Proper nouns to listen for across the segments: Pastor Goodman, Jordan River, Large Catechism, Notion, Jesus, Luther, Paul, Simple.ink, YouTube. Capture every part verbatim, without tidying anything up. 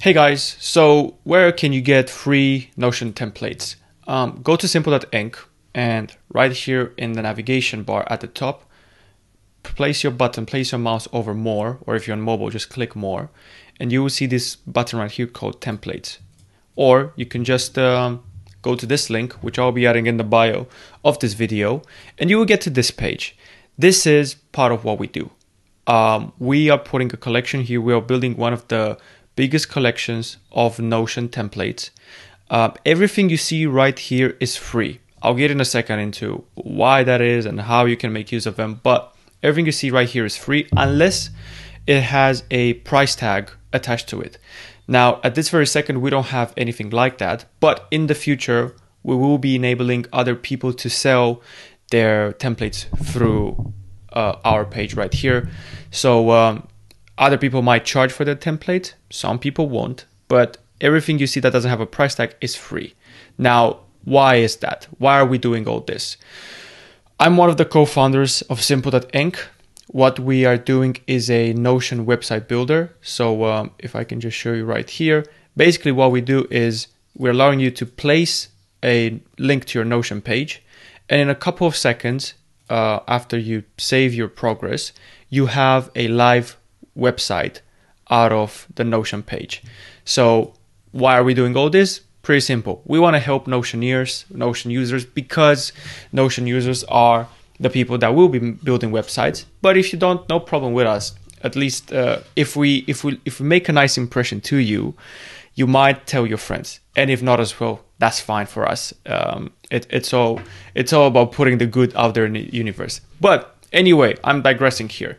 Hey guys, so where can you get free Notion templates? Um, go to simple dot ink and right here in the navigation bar at the top, place your button, place your mouse over more, or if you're on mobile, just click more, and you will see this button right here called templates. Or you can just um, go to this link, which I'll be adding in the bio of this video, and you will get to this page. This is part of what we do. Um, we are putting a collection here. We are building one of the biggest collections of Notion templates. Uh, everything you see right here is free. I'll get in a second into why that is and how you can make use of them, but everything you see right here is free unless it has a price tag attached to it. Now, at this very second, we don't have anything like that, but in the future, we will be enabling other people to sell their templates through uh, our page right here. So, um, other people might charge for their template, some people won't, but everything you see that doesn't have a price tag is free. Now, why is that? Why are we doing all this? I'm one of the co-founders of simple dot ink. What we are doing is a Notion website builder. So um, if I can just show you right here, basically what we do is we're allowing you to place a link to your Notion page. And in a couple of seconds, uh, after you save your progress, you have a live website out of the Notion page. So why are we doing all this? Pretty simple. We want to help Notioneers, Notion users, because Notion users are the people that will be building websites. But if you don't, no problem with us. At least uh, if we if we if we make a nice impression to you, you might tell your friends. And if not as well, that's fine for us. Um, it, it's all it's all about putting the good out there in the universe. But anyway, I'm digressing here.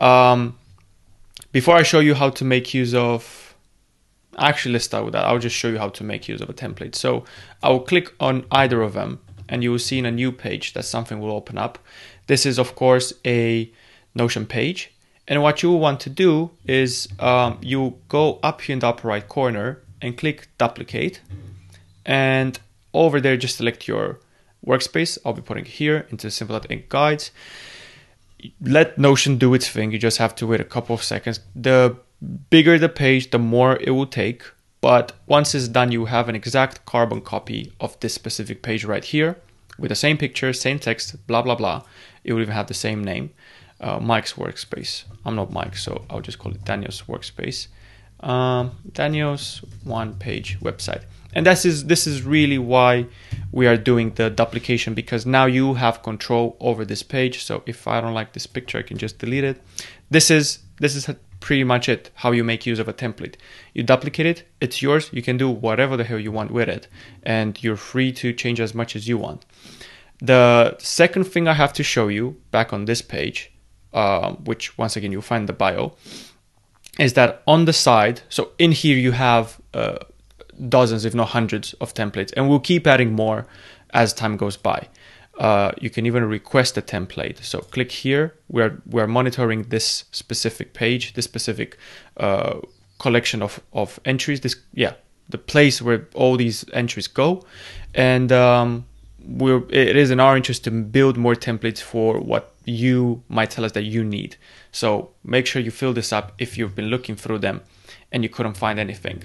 Um, Before I show you how to make use of, actually let's start with that. I'll just show you how to make use of a template. So I will click on either of them and you will see in a new page that something will open up. This is of course a Notion page. And what you will want to do is um, you go up here in the upper right corner and click duplicate. And over there, just select your workspace. I'll be putting it here into simple dot ink guides. Let Notion do its thing. You just have to wait a couple of seconds. The bigger the page, the more it will take. But once it's done, you have an exact carbon copy of this specific page right here with the same picture, same text, blah, blah, blah. It will even have the same name, uh, Mike's workspace. I'm not Mike, so I'll just call it Daniel's workspace. Um, Daniel's one page website. And this is, this is really why we are doing the duplication, because now you have control over this page. So if I don't like this picture, I can just delete it. This is, this is pretty much it, how you make use of a template. You duplicate it, it's yours. You can do whatever the hell you want with it. And you're free to change as much as you want. The second thing I have to show you back on this page, um, which once again, you'll find in the bio, is that on the side, so in here you have uh, dozens, if not hundreds of templates, and we'll keep adding more as time goes by. Uh, you can even request a template. So click here, we're, we're monitoring this specific page, this specific uh, collection of, of entries, this, yeah, the place where all these entries go. And um, we're, it is in our interest to build more templates for what you might tell us that you need. So make sure you fill this up if you've been looking through them and you couldn't find anything.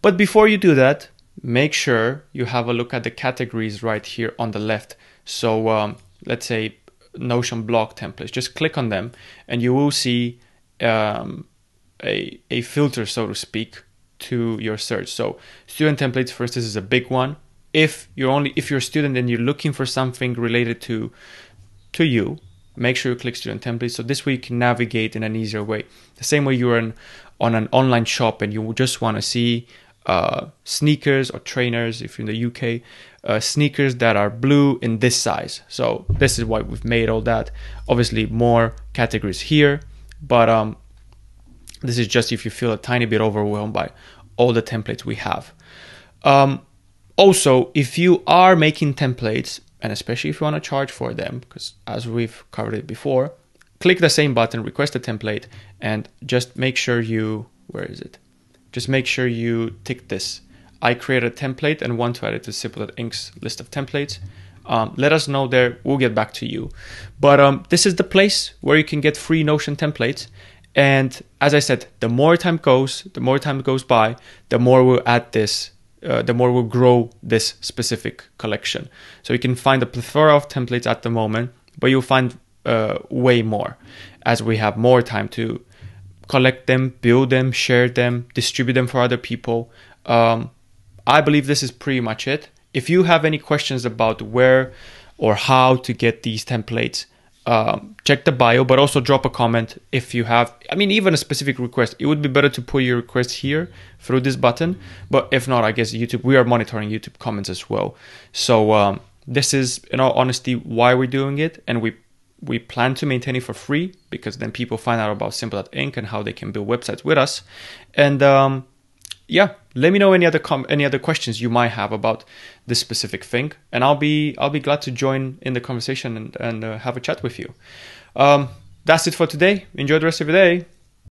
But before you do that, make sure you have a look at the categories right here on the left. So um, let's say Notion blog templates, just click on them and you will see um, a, a filter, so to speak, to your search. So student templates first, this is a big one. If you're only, if you're a student and you're looking for something related to, to you, make sure you click student templates. So this way you can navigate in an easier way. The same way you're in, on an online shop and you will just want to see uh, sneakers or trainers, if you're in the U K, uh, sneakers that are blue in this size. So this is why we've made all that. Obviously more categories here, but um, this is just if you feel a tiny bit overwhelmed by all the templates we have. Um, also, if you are making templates, and especially if you want to charge for them, because as we've covered it before, click the same button, request a template, and just make sure you, where is it? Just make sure you tick this. I create a template and want to add it to simple dot ink's list of templates. Um, let us know there, we'll get back to you. But um, this is the place where you can get free Notion templates. And as I said, the more time goes, the more time goes by, the more we'll add this, uh, the more we'll grow this specific collection. So you can find a plethora of templates at the moment, but you'll find uh, way more as we have more time to collect them, build them, share them, distribute them for other people. Um, I believe this is pretty much it. If you have any questions about where or how to get these templates, um, check the bio, but also drop a comment if you have, I mean, even a specific request. It would be better to put your request here through this button, but if not, I guess YouTube, we are monitoring YouTube comments as well. So um, this is, in all honesty, why we're doing it, and we We plan to maintain it for free because then people find out about Simple dot ink and how they can build websites with us. And um, yeah, let me know any other com any other questions you might have about this specific thing, and I'll be I'll be glad to join in the conversation and, and uh, have a chat with you. Um, that's it for today. Enjoy the rest of your day.